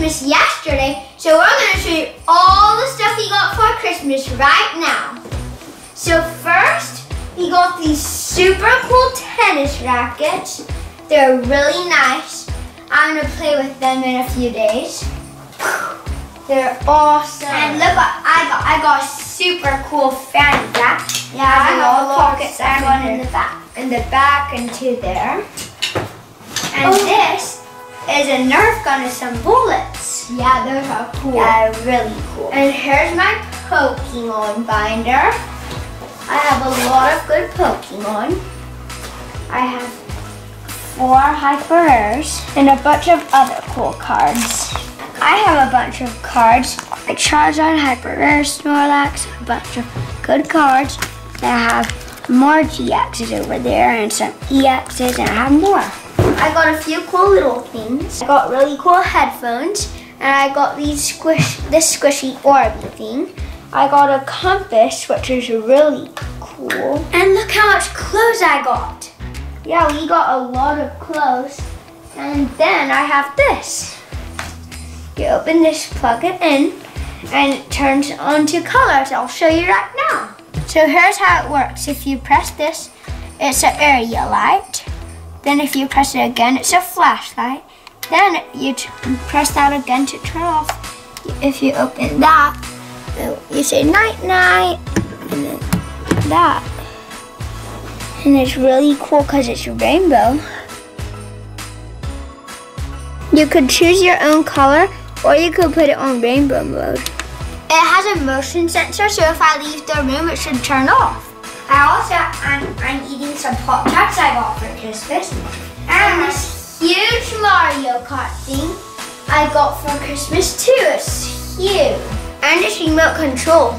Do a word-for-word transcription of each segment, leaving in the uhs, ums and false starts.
Christmas yesterday, so we're going to show you all the stuff he got for Christmas right now. So first, he got these super cool tennis rackets. They're really nice. I'm going to play with them in a few days. They're awesome. And look what I got. I got a super cool fanny pack. Yeah, I got a pocket and one in the back. In the back and two there. And oh. This is a Nerf gun with some bullets. Yeah, those are cool. Yeah, really cool. And here's my Pokemon binder. I have a lot of good Pokemon. I have four Hyper Rares and a bunch of other cool cards. I have a bunch of cards, like Charizard, Hyper Rare, Snorlax, a bunch of good cards. And I have more G X's over there and some E X's, and I have more. I got a few cool little things. I got really cool headphones, and I got these squish, this squishy Orby thing. I got a compass, which is really cool. And look how much clothes I got. Yeah, we got a lot of clothes. And then I have this. You open this, plug it in, and it turns on to colors. I'll show you right now. So here's how it works. If you press this, it's an area light. Then if you press it again, it's a flashlight. Then you press that again to turn off. If you open that, you say night-night, and then that. And it's really cool because it's rainbow. You could choose your own color, or you could put it on rainbow mode. It has a motion sensor, so if I leave the room, it should turn off. I also, I'm, I'm eating some Pop Tarts I got for Christmas. And this huge Mario Kart thing I got for Christmas too. It's huge. And it's remote control.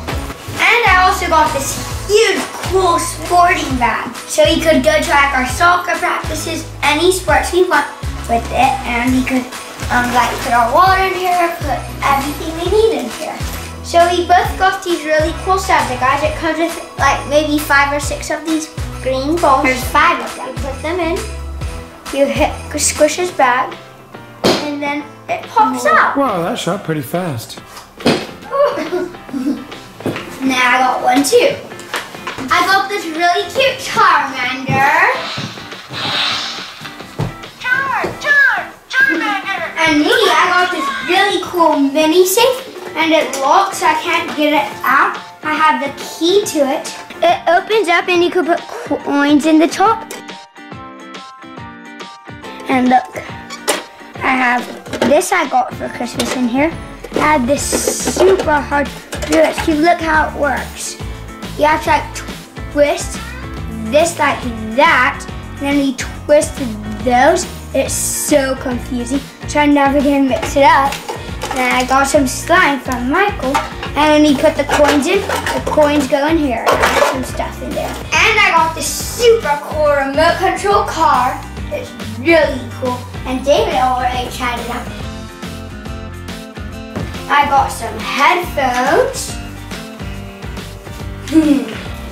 And I also got this huge, cool sporting bag. So you could go to like our soccer practices, any sports we want with it. And we could um, like put our water in here, put everything we need in here. So we both got these really cool Santa guys. It comes with like maybe five or six of these green balls. There's five of them. You put them in, you hit Squish's bag, and then it pops up. Wow, that shot pretty fast. Now I got one too. I got this really cute Charmander. Char, Char, Charmander. And me, I got this really cool mini safe. And it locks, so I can't get it out. I have the key to it. It opens up and you can put coins in the top. And look, I have this I got for Christmas in here. I have this super hard Rubik's cube. Look how it works. You have to like twist this like that, and then you twist those. It's so confusing. Try to navigate and mix it up. And I got some slime from Michael, and then he put the coins in. The coins go in here, and I have some stuff in there. And I got this super cool remote control car. It's really cool, and David already tried it out. I got some headphones.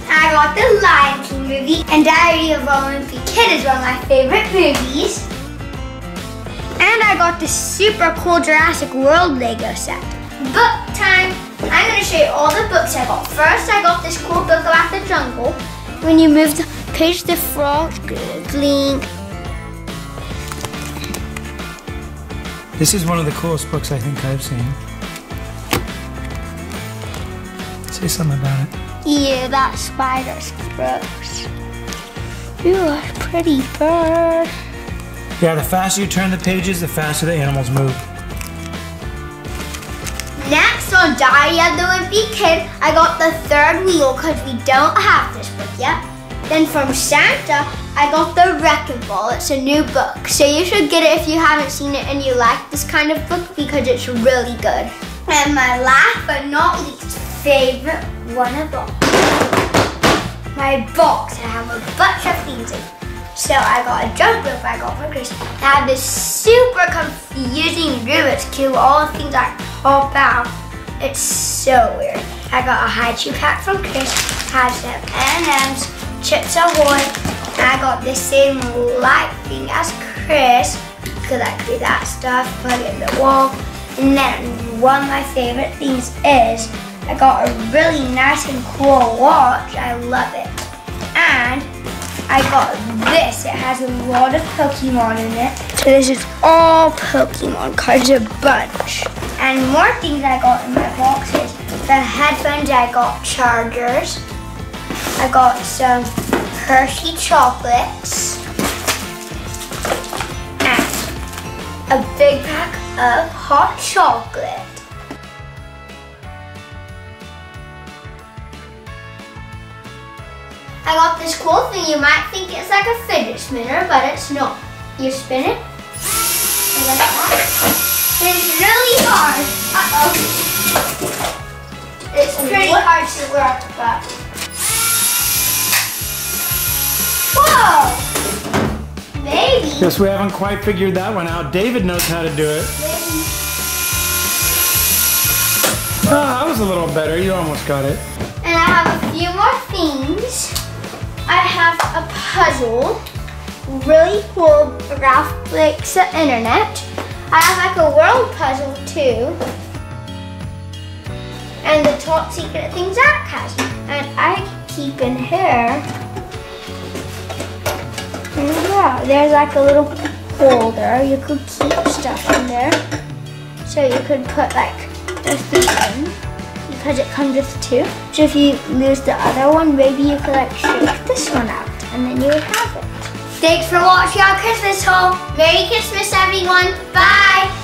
I got the Lion King movie, and Diary of a Wimpy Kid is one of my favorite movies. And I got this super cool Jurassic World Lego set. Book time! I'm going to show you all the books I got. First, I got this cool book about the jungle. When you move the page, the frogs glink. This is one of the coolest books I think I've seen. Say something about it. Yeah, that spider's gross. Ooh, a pretty bird. Yeah, the faster you turn the pages, the faster the animals move. Next on Diary of the Wimpy Kid, I got the third wheel because we don't have this book yet. Then from Santa, I got the Wrecking Ball. It's a new book, so you should get it if you haven't seen it and you like this kind of book because it's really good. And my last but not least favorite one of all, my box. I have a bunch of things in it. So I got a jump rope I got for Chris. I have this super confusing Rubik's cube, all the things that pop out. It's so weird. I got a Hi-Chew pack from Chris. I have some M and M's, Chips Ahoy. And I got the same light thing as Chris. You could like do that stuff, plug it in the wall. And then one of my favorite things is I got a really nice and cool watch. I love it. And I got this. It has a lot of Pokemon in it. So this is all Pokemon cards, a bunch. And more things I got in my boxes. The headphones, I got chargers. I got some Hershey chocolates. And a big pack of hot chocolate. I got this cool thing. You might think it's like a fidget spinner, but it's not. You spin it, and like that. It's really hard. Uh-oh. It's pretty what? hard to work, but... Whoa! Maybe. Guess we haven't quite figured that one out. David knows how to do it. Oh, that was a little better. You almost got it. And I have a few more things. I have a puzzle, really cool graphics on the internet. I have like a world puzzle too. And the top secret thing Zach has. And I keep in here. And yeah, there's like a little folder. You could keep stuff in there. So you could put like the thing in, because it comes with two. So if you lose the other one, maybe you could like shake this one out and then you would have it. Thanks for watching our Christmas haul. Merry Christmas, everyone. Bye.